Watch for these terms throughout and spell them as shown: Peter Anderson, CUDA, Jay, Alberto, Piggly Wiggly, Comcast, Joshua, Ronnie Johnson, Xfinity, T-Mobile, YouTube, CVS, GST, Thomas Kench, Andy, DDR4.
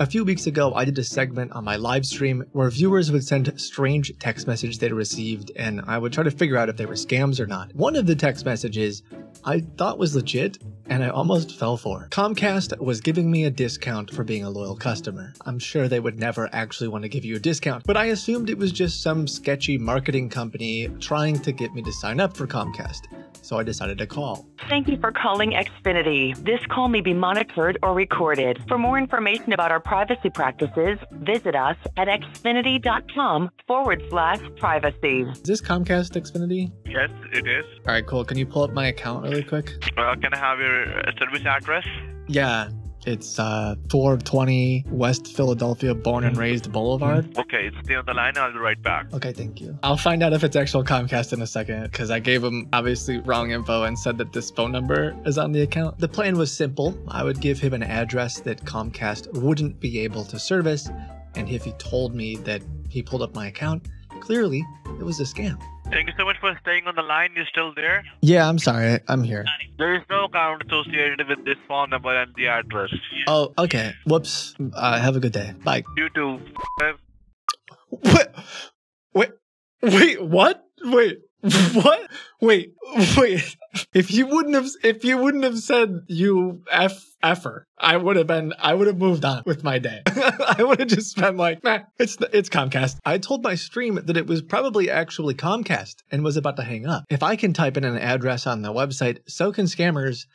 A few weeks ago, I did a segment on my live stream where viewers would send strange text messages they received, and I would try to figure out if they were scams or not. One of the text messages I thought was legit, and I almost fell for it. Comcast was giving me a discount for being a loyal customer. I'm sure they would never actually want to give you a discount, but I assumed it was just some sketchy marketing company trying to get me to sign up for Comcast. So I decided to call. Thank you for calling Xfinity. This call may be monitored or recorded. For more information about our privacy practices, visit us at xfinity.com/privacy. Is this Comcast Xfinity? Yes, it is. All right, cool. Can you pull up my account really quick? Can I have your service address? Yeah. It's 420 West Philadelphia Born and Raised Boulevard. Okay, stay on the line. I'll be right back. Okay, thank you. I'll find out if it's actual Comcast in a second, because I gave them obviously wrong info and said that this phone number is on the account. The plan was simple. I would give him an address that Comcast wouldn't be able to service, and if he told me that he pulled up my account, clearly it was a scam. Thank you so much for staying on the line. You're still there? Yeah, I'm sorry. I'm here. There is no account associated with this phone number and the address. Oh, okay. Whoops. Have a good day. Bye. You too. What? Wait, what? Wait. What? Wait. If you wouldn't have said you effer, I would have moved on with my day. I would have just been like, nah, it's Comcast. I told my stream that it was probably actually Comcast and was about to hang up. If I can type in an address on the website, so can scammers.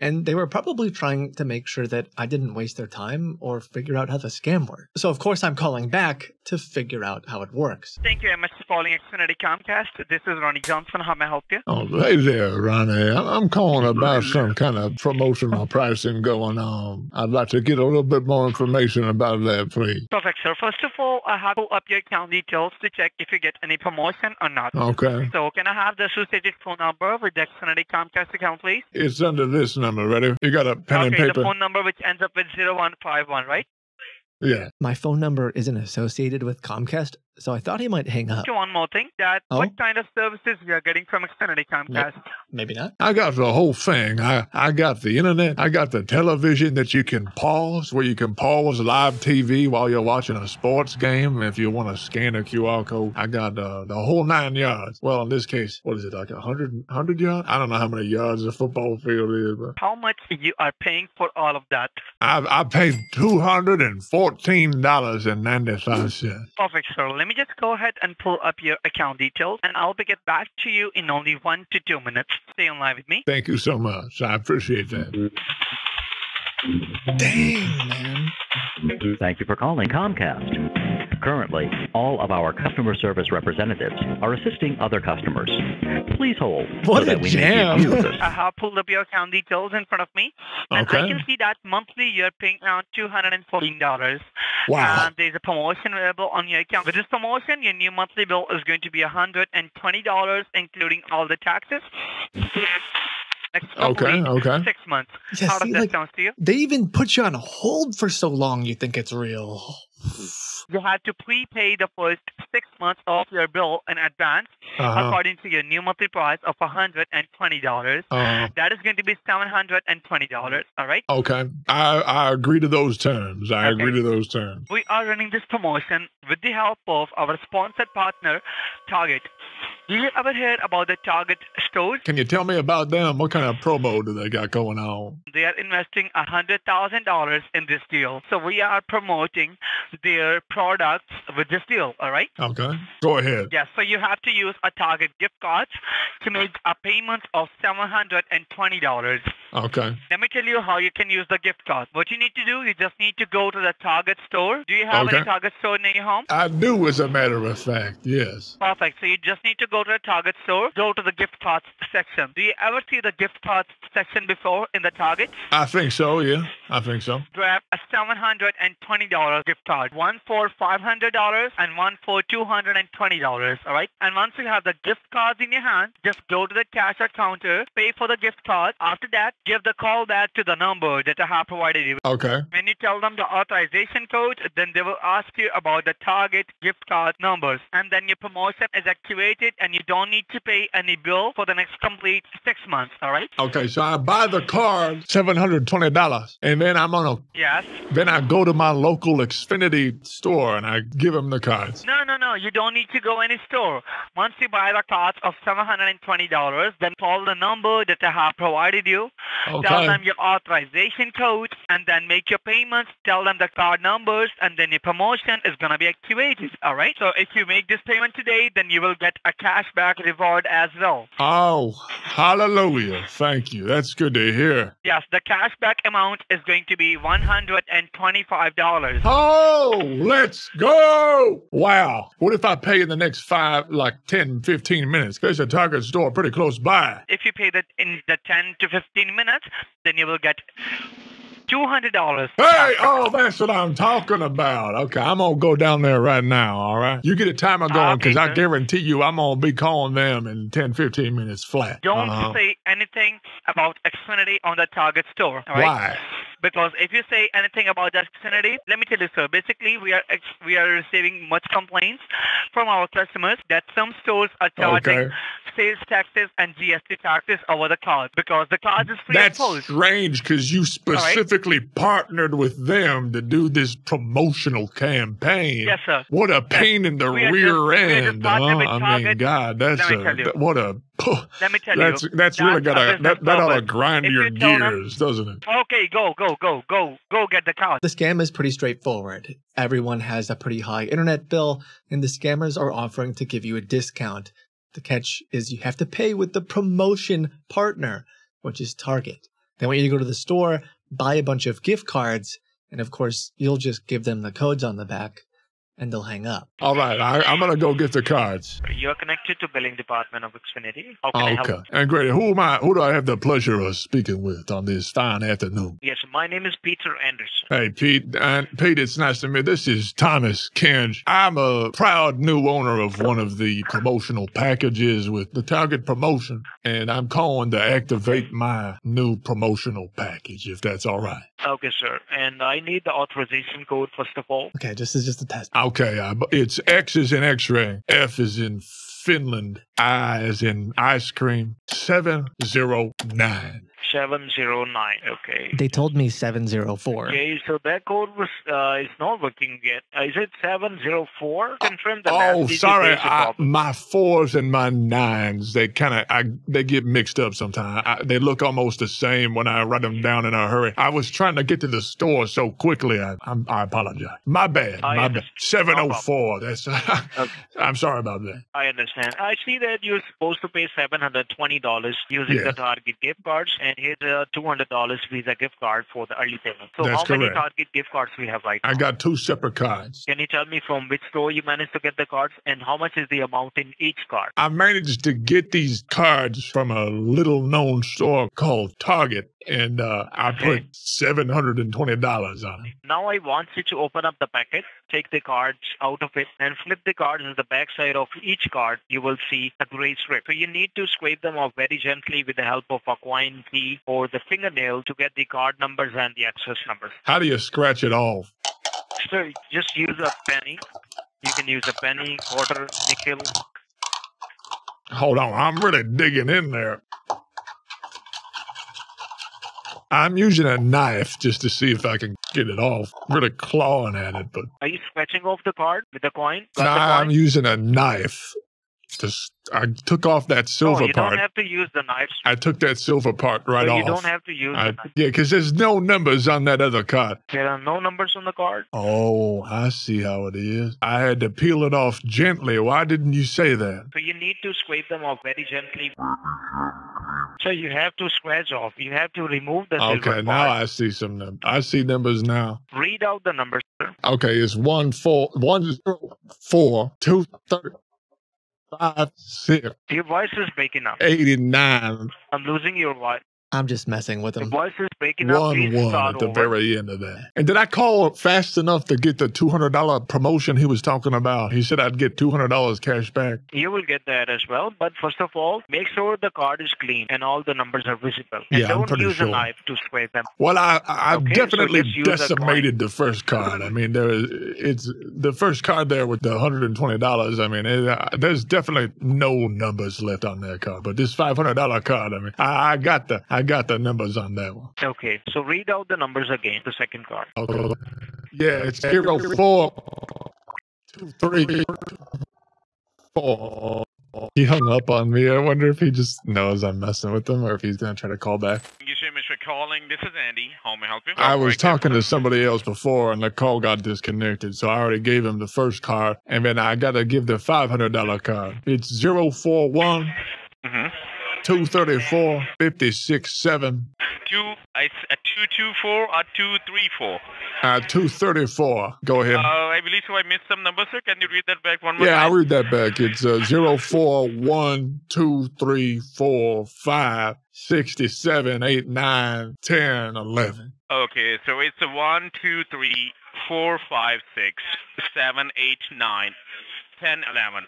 And they were probably trying to make sure that I didn't waste their time or figure out how the scam worked. So of course I'm calling back to figure out how it works. Thank you very much for calling Xfinity Comcast. This is Ronnie Johnson. How may I help you? Oh, hey there, Ronnie. I'm calling about some kind of promotional pricing going on. I'd like to get a little bit more information about that, please. Perfect, sir. First of all, I have to pull up your account details to check if you get any promotion or not. Okay. So can I have the associated phone number with the Xfinity Comcast account, please? It's under this number, ready? You got a pen and paper? Okay, the phone number which ends up with 0151, right? Yeah. My phone number isn't associated with Comcast, so I thought he might hang up. One more thing, Dad. Oh? What kind of services you are getting from Xfinity Comcast? Maybe not. I got the whole thing. I got the internet. I got the television that you can pause, where you can pause live TV while you're watching a sports game if you want to scan a QR code. I got the whole 9 yards. Well, in this case, what is it, like 100 yards? I don't know how many yards a football field is. But how much you are paying for all of that? I paid $214.95. Perfect, sir. Let me just go ahead and pull up your account details, and I'll be get back to you in only 1 to 2 minutes. Stay online with me. Thank you so much. I appreciate that. Dang, man. Thank you for calling Comcast. Currently, all of our customer service representatives are assisting other customers. Please hold. What a jam. I have pulled up your account details in front of me, and I can see that monthly you're paying around $214. Wow. And there's a promotion available on your account. With this promotion, your new monthly bill is going to be $120, including all the taxes. Next 6 months. Yeah, how does that sound to you? They even put you on hold for so long, you think it's real. You have to prepay the first 6 months of your bill in advance according to your new monthly price of $120. That is going to be $720, all right? Okay. I agree to those terms. I agree to those terms. We are running this promotion with the help of our sponsored partner, Target. Did you ever hear about the Target stores? Can you tell me about them? What kind of promo do they got going on? They are investing $100,000 in this deal. So we are promoting their products with this deal, all right? Okay. Go ahead. Yes, so you have to use a Target gift card to make a payment of $720. Okay. Let me tell you how you can use the gift card. What you need to do, you just need to go to the Target store. Do you have any Target store near your home? I do, as a matter of fact, yes. Perfect. So you just need to go to the Target store, go to the gift cards section. Do you ever see the gift cards section before in the Target? I think so, yeah. I think so. Grab a $720 gift card. One for $500 and one for $220, all right? And once you have the gift cards in your hand, just go to the cashier counter, pay for the gift card. After that, give the call back to the number that I have provided you. Okay. When you tell them the authorization code, then they will ask you about the Target gift card numbers. And then your promotion is activated and you don't need to pay any bill for the next complete 6 months, all right? Okay, so I buy the card, $720, and then I'm on a... Yes? Then I go to my local Xfinity store and I give them the cards. No, no, no. You don't need to go any store. Once you buy the cards of $720, then call the number that I have provided you. Okay. Tell them your authorization codes and then make your payments. Tell them the card numbers and then your promotion is going to be activated. All right? So if you make this payment today, then you will get a cashback reward as well. Oh, hallelujah. Thank you. That's good to hear. Yes, the cashback amount is going to be $125. Oh, let's go. Wow. What if I pay in the next 10, 15 minutes? There's a Target store pretty close by. If you pay that in the 10 to 15 minutes, then you will get $200. Hey, oh, that's what I'm talking about. Okay, I'm going to go down there right now, all right? You get a timer going because I guarantee you I'm going to be calling them in 10, 15 minutes flat. Don't say anything about Xfinity on the Target store, all right? Why? Because if you say anything about that Xfinity, let me tell you, sir, basically we are receiving much complaints from our customers that some stores are charging sales taxes and GST taxes over the card because the card is free of cost. That's strange because you specifically partnered with them to do this promotional campaign. Yes, sir. What a pain in the rear end. I mean, God, that's what a... Let me tell you. That's really gotta, that ought to grind your gears, doesn't it? Okay, go get the card. The scam is pretty straightforward. Everyone has a pretty high internet bill, and the scammers are offering to give you a discount. The catch is you have to pay with the promotion partner, which is Target. They want you to go to the store, buy a bunch of gift cards, and of course, you'll just give them the codes on the back. And they'll hang up. All right, I'm going to go get the cards. You're connected to billing department of Xfinity. How can I help you? And great. Who do I have the pleasure of speaking with on this fine afternoon? Yes, my name is Peter Anderson. Hey, Pete. Pete, it's nice to meet you. This is Thomas Kench. I'm a proud new owner of one of the promotional packages with the Target promotion, and I'm calling to activate my new promotional package, if that's all right. Okay, sir. And I need the authorization code, first of all. Okay, this is just a test. Okay, it's X is in X-ray, F is in Finland, I is in ice cream, 709. 709, okay. They told me 704. Okay, so that code was, is not working yet. Is it 704? Confirm the sorry, my 4s and my 9s, they kind of, they get mixed up sometimes. They look almost the same when I write them down in a hurry. I was trying to get to the store so quickly, I apologize. My bad, my bad. 704, that's, okay. I'm sorry about that. I understand. I see that you're supposed to pay $720 using the Target gift cards, and here's a $200 Visa gift card for the early payment. So that's how many Target gift cards we have right now? I got 2 separate cards. Can you tell me from which store you managed to get the cards and how much is the amount in each card? I managed to get these cards from a little-known store called Target. And I put $720 on it. Now I want you to open up the packet, take the cards out of it, and flip the cards on the backside of each card. You will see a gray strip. So you need to scrape them off very gently with the help of a coin, key, or the fingernail to get the card numbers and the access numbers. How do you scratch it off? So just use a penny. You can use a penny, quarter, nickel. Hold on, I'm really digging in there. I'm using a knife just to see if I can get it off. I'm really clawing at it, but... Are you scratching off the card with the coin? Nah, I'm using a knife. I took off that silver part. You don't have to use the knife. I took that silver part right off. You don't have to use the knife. Yeah, because there's no numbers on that other card. There are no numbers on the card? Oh, I see how it is. I had to peel it off gently. Why didn't you say that? So you need to scrape them off very gently. So you have to scratch off. You have to remove the silver part. Okay, now I see some numbers. I see numbers now. Read out the numbers, sir. Okay, it's 1, 4, 1, 4, 2, 3, 5, 6. Your voice is breaking up. 89. I'm losing your voice. I'm just messing with them. The voice is breaking up. 1-1 at the very end of that. And did I call fast enough to get the $200 promotion he was talking about? He said I'd get $200 cash back. You will get that as well. But first of all, make sure the card is clean and all the numbers are visible. And yeah, don't use a knife to scrape them. Well, I definitely decimated the first card. I mean, it's the first card there with the $120. I mean, there's definitely no numbers left on that card. But this $500 card, I mean, I got the... got the numbers on that one. Okay, so read out the numbers again, the second card. Okay. Yeah, it's 0423 4. He hung up on me. I wonder if he just knows I'm messing with him or if he's going to try to call back. Thank you so much for calling. This is Andy. How may I help you? I was talking to somebody else before and the call got disconnected, so I already gave him the first card, and then I got to give the $500 card. It's 041 234 567. It's a 224 or 234? 234. Go ahead. I believe so. I missed some numbers, sir. Can you read that back one more time? Yeah, I'll read that back. It's 041 234 567 8 9 10 11. Okay, so it's 1 2 3 4 5 6 7 8 9 10 11.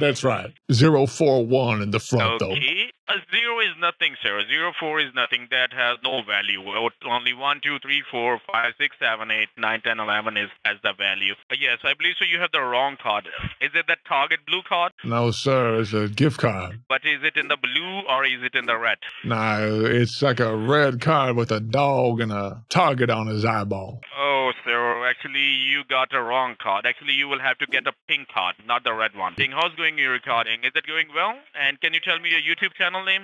That's right. 041 in the front, though. Okay. A zero is nothing, sir. 04 is nothing. That has no value. Only 1, 2, 3, 4, 5, 6, 7, 8, 9, 10, 11 is as the value. Yes, I believe so. You have the wrong card. Is it the Target blue card? No, sir. It's a gift card. But is it in the blue or is it in the red? Nah, it's like a red card with a dog and a target on his eyeball. Oh, sir. Actually, you got a wrong card. Actually, you will have to get a pink card, not the red one. How's going your recording? Is it going well? And can you tell me your YouTube channel name?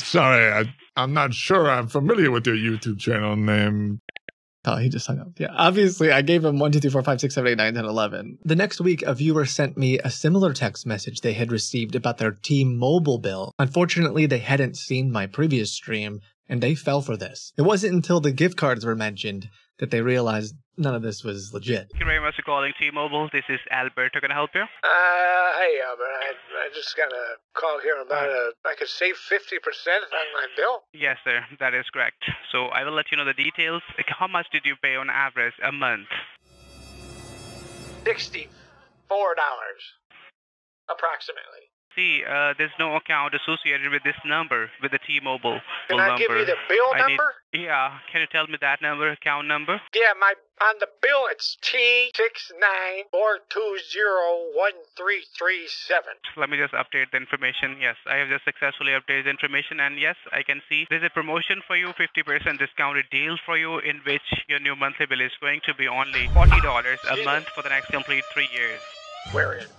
Sorry, I'm not sure I'm familiar with your YouTube channel name. Oh, he just hung up. Yeah, obviously, I gave him 1, 2, 3, 4, 5, 6, 7, 8, 9, 10, 11. The next week, a viewer sent me a similar text message they had received about their T-Mobile bill. Unfortunately, they hadn't seen my previous stream, and they fell for this. It wasn't until the gift cards were mentioned that they realized none of this was legit. Thank you very much for calling T-Mobile. This is Alberto. Can I help you? Hey, Albert. I just got a call here about I could save 50% on my bill. Yes, sir. That is correct. So I will let you know the details. Like, how much did you pay on average a month? $64, approximately. See, there's no account associated with this number, with the T-Mobile. Can I give you the bill number? Yeah, can you tell me that number, account number? Yeah, on the bill it's T6942013337. Let me just update the information. Yes, I have just successfully updated the information, and yes, I can see there's a promotion for you, 50% discounted deal for you, in which your new monthly bill is going to be only $40 a month for the next complete 3 years. Where is it?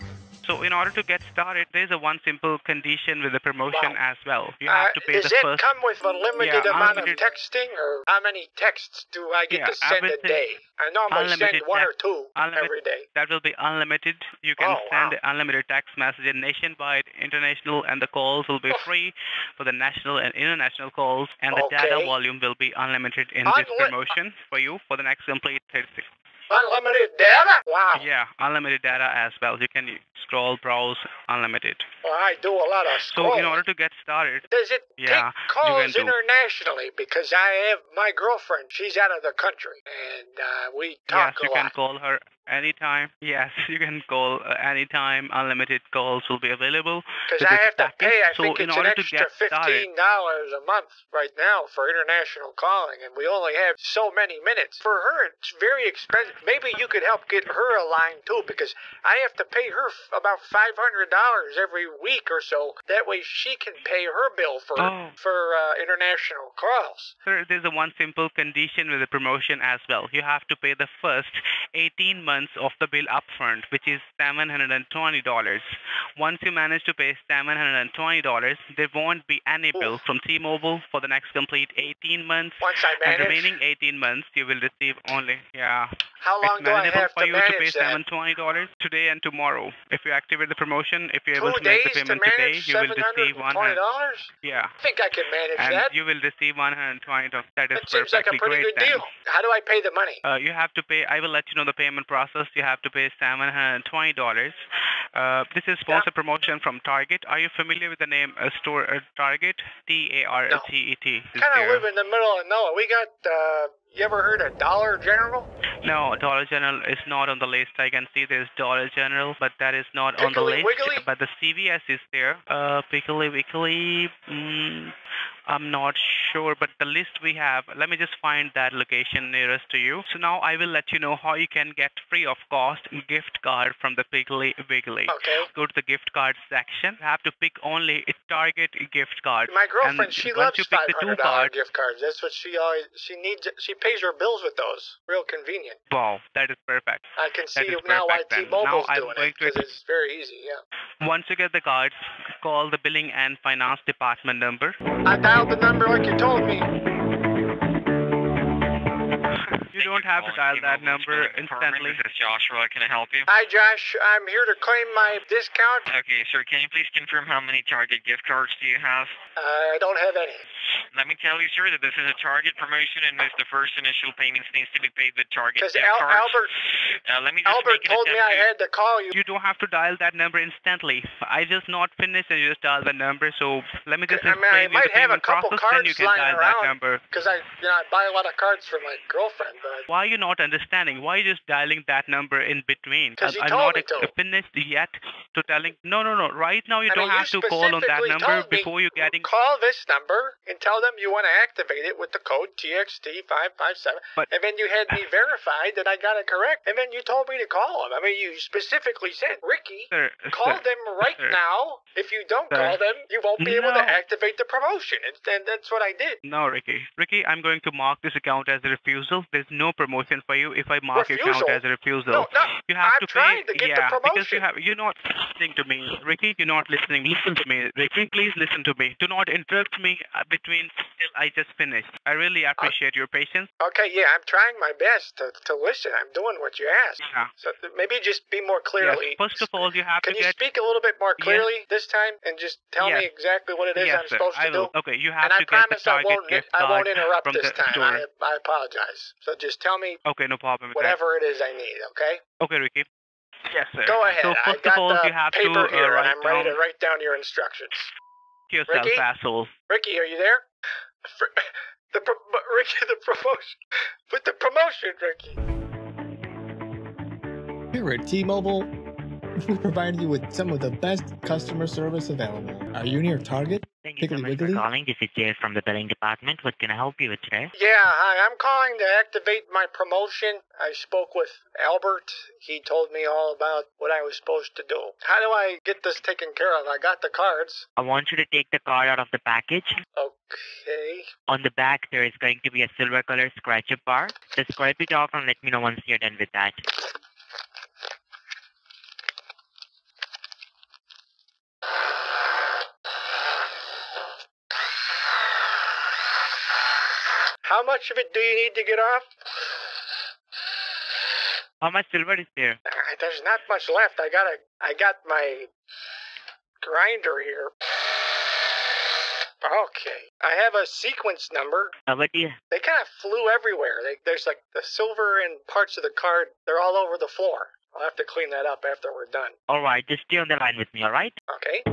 So in order to get started, there's one simple condition with the promotion as well. You have to pay the first... Does it come with a limited amount of texting, or how many texts do I get to send a day? I normally send one or two every day. That will be unlimited. You can send unlimited text messages nationwide, international, and the calls will be free for the national and international calls, and the data volume will be unlimited in this promotion for you for the next complete 36. Unlimited data? Wow. Yeah, unlimited data as well. You can scroll, browse, unlimited. Well, I do a lot of scrolling. So in order to get started... Does it take calls internationally? Because I have my girlfriend. She's out of the country. And we talk a lot. Yes, you can call her anytime. Yes, you can call anytime. Unlimited calls will be available. Because I have to pay, I think it's an extra $15 a month right now for international calling. And we only have so many minutes. For her, it's very expensive. Maybe you could help get her a line, too, because I have to pay her about $500 every week or so. That way she can pay her bill for international calls. Sir, there's one simple condition with the promotion as well. You have to pay the first 18 months of the bill upfront, which is $720. Once you manage to pay $720, there won't be any bill from T-Mobile for the next complete 18 months. Once I manage? And remaining 18 months, you will receive only, How long do I have to manage that? It's manageable for you to pay $720 today and tomorrow. If you activate the promotion, if you're able to make the payment today, you will receive $120? Yeah. I think I can manage that. And you will receive $120. That is perfectly great. That seems like a pretty good deal. How do I pay the money? You have to pay, I will let you know the payment process. You have to pay $720. This is sponsored promotion from Target. Are you familiar with the name store Target? T-A-R-T-E-T. Kind of live in the middle of nowhere. We got... You ever heard of Dollar General? No, Dollar General is not on the list. I can see there's Dollar General, but that is not on the list. Piggly Wiggly? But the CVS is there. Piggly Wiggly. I'm not sure, but the list we have, let me just find that location nearest to you. So now I will let you know how you can get free of cost gift card from the Piggly Wiggly. Okay. Go to the gift card section. You have to pick only a Target gift card. My girlfriend, and she loves $500 gift cards. That's what she always, she needs, she pays her bills with those. Real convenient. Wow, that is perfect. I can see now why T-Mobile's doing it, because it's very easy, yeah. Once you get the cards, call the billing and finance department number. I dialed the number like you told me. You don't have to dial that number instantly. This is Joshua. Can I help you? Hi, Josh. I'm here to claim my discount. Okay, sir. Can you please confirm how many Target gift cards do you have? I don't have any. Let me tell you, sir, that this is a Target promotion, and this the first initial payments needs to be paid with Target gift cards. Albert told me I had to call you. You don't have to dial that number instantly. I just not finished and you just dial the number. So let me just explain you the payment process, then you can dial that number. Because I buy a lot of cards for my girlfriend. But why are you not understanding? Why are you just dialing that number in between? Because I'm not finished yet to telling. No. Right now you don't have to call on that number before you getting. Call this number and tell them you want to activate it with the code TXT557, and then you had me verified that I got it correct, and then you told me to call them. I mean, you specifically said, Ricky, call them right now. If you don't call them, you won't be able to activate the promotion, and that's what I did. No, Ricky, I'm going to mark this account as a refusal. There's no promotion for you if I mark your account as a refusal. No, you have to pay. I'm trying to get the promotion. Because you're not listening to me, Ricky. You're not listening. Listen to me, Ricky. Please listen to me. Do not interrupt me between. I just finished. I really appreciate your patience. Okay, yeah, I'm trying my best to listen. I'm doing what you asked. Yeah. So maybe just be more clearly. Yes. First of all, you have to Can you speak a little bit more clearly this time and just tell me exactly what it is I'm supposed to do? Okay, you have to get the Target gift card. I won't interrupt this time. I apologize. So just tell me no problem. Whatever it is I need, okay? Okay, Ricky. Yes, sir. Go ahead. So first of all, you have to here, and I'm ready to write down your instructions. Yourself, Ricky? Asshole. Ricky, are you there? Ricky, the promotion. Here at T-Mobile, we provide you with some of the best customer service available. Are you near Target? Thank you so much for calling. This is Jay from the billing department. What can I help you with today? Yeah, hi. I'm calling to activate my promotion. I spoke with Albert. He told me all about what I was supposed to do. How do I get this taken care of? I got the cards. I want you to take the card out of the package. Okay. On the back, there is going to be a silver color scratch-up bar. Just scrape it off and let me know once you're done with that. How much of it do you need to get off? How much silver is there? There's not much left. I got my grinder here. Okay. I have a sequence number. What do you? They kind of flew everywhere. There's like the silver and parts of the card. They're all over the floor. I'll have to clean that up after we're done. All right. Just stay on the line with me, all right? Okay.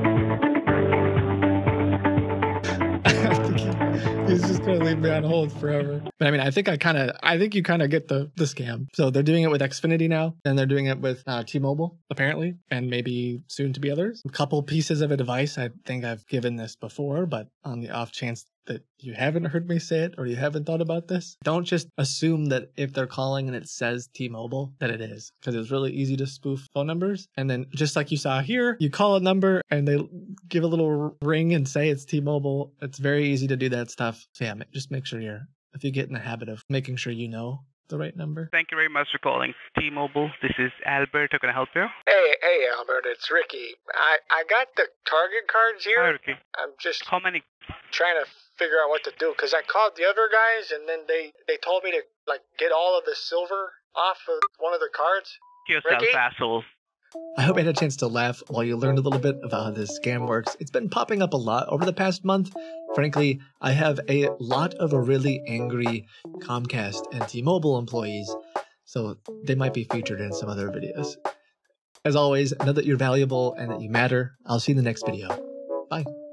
He's just going to leave me on hold forever. But I mean, I think you kind of get the scam. So they're doing it with Xfinity now, and they're doing it with T-Mobile, apparently, and maybe soon to be others. A couple pieces of advice. I think I've given this before, but on the off chance that you haven't heard me say it or you haven't thought about this, don't just assume that if they're calling and it says T-Mobile, that it is, because it's really easy to spoof phone numbers. And then just like you saw here, you call a number and they give a little ring and say it's T-Mobile. It's very easy to do that stuff. So yeah, just make sure if you get in the habit of making sure you know the right number. Thank you very much for calling T-Mobile. This is Alberto. Can I help you? Hey, Albert. It's Ricky. I got the Target cards here. Hi, Ricky. I'm just trying to figure out what to do, because I called the other guys and then they told me to get all of the silver off of one of the cards. Ricky? Assholes. I hope you had a chance to laugh while you learned a little bit about how this scam works. It's been popping up a lot over the past month. Frankly, I have a lot of really angry Comcast and T-Mobile employees, so they might be featured in some other videos. As always, know that you're valuable and that you matter. I'll see you in the next video. Bye.